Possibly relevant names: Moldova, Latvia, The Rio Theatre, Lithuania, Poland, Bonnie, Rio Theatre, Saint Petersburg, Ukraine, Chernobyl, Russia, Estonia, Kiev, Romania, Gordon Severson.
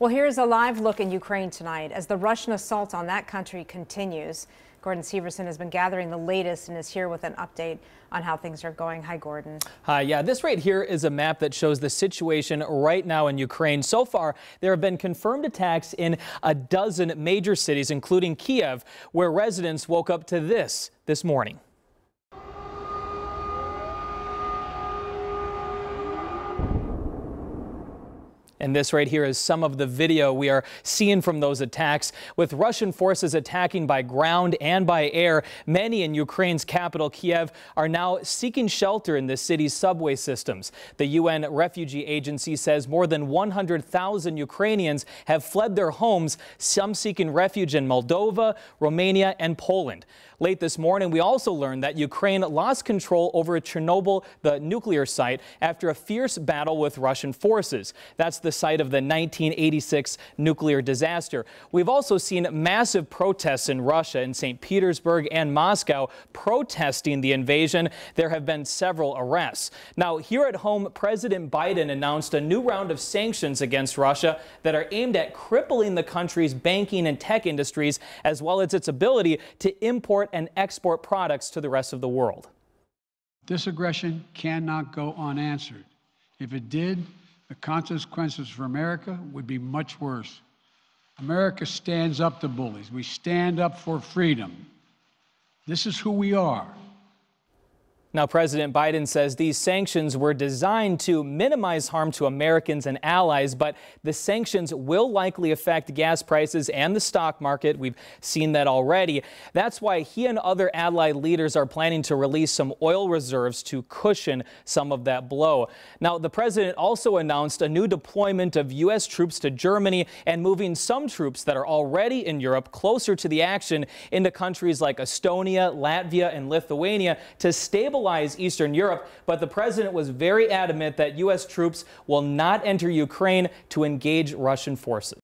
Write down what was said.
Well, here's a live look in Ukraine tonight as the Russian assault on that country continues. Gordon Severson has been gathering the latest and is here with an update on how things are going. Hi, Gordon. Hi. Yeah, this right here is a map that shows the situation right now in Ukraine. So far, there have been confirmed attacks in a dozen major cities, including Kiev, where residents woke up to this morning. And this right here is some of the video we are seeing from those attacks, with Russian forces attacking by ground and by air. Many in Ukraine's capital, Kiev, are now seeking shelter in the city's subway systems. The UN Refugee Agency says more than 100,000 Ukrainians have fled their homes, some seeking refuge in Moldova, Romania, and Poland. Late this morning, we also learned that Ukraine lost control over Chernobyl, the nuclear site, after a fierce battle with Russian forces. That's the site of the 1986 nuclear disaster. We've also seen massive protests in Russia, in Saint Petersburg and Moscow, protesting the invasion. There have been several arrests. Now, here at home, President Biden announced a new round of sanctions against Russia that are aimed at crippling the country's banking and tech industries, as well as its ability to import and export products to the rest of the world. This aggression cannot go unanswered. If it did, the consequences for America would be much worse. America stands up to bullies. We stand up for freedom. This is who we are. Now, President Biden says these sanctions were designed to minimize harm to Americans and allies, but the sanctions will likely affect gas prices and the stock market. We've seen that already. That's why he and other allied leaders are planning to release some oil reserves to cushion some of that blow. Now, the president also announced a new deployment of U.S. troops to Germany and moving some troops that are already in Europe closer to the action into countries like Estonia, Latvia, and Lithuania to stabilize Eastern Europe, but the president was very adamant that U.S. troops will not enter Ukraine to engage Russian forces.